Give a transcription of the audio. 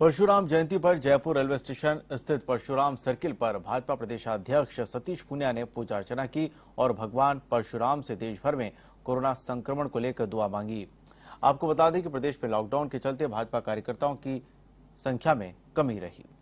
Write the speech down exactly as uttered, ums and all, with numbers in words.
परशुराम जयंती पर Jaipur railway station स्थित Parshuram circle पर भाजपा प्रदेशाध्यक्ष सतीश पुनिया ने पूजा अर्चना की और भगवान परशुराम से देश भर में कोरोना संक्रमण को लेकर दुआ मांगी। आपको बता दें कि प्रदेश में लॉकडाउन के चलते भाजपा कार्यकर्ताओं की संख्या में कमी रही।